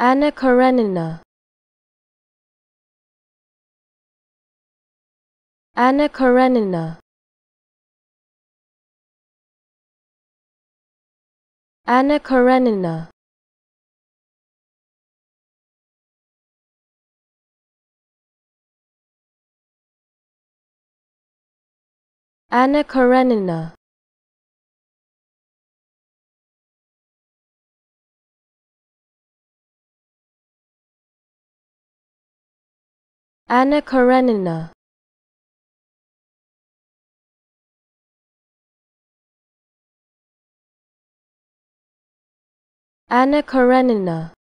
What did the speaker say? Anna Karenina. Anna Karenina. Anna Karenina. Anna Karenina. Anna Karenina. Anna Karenina.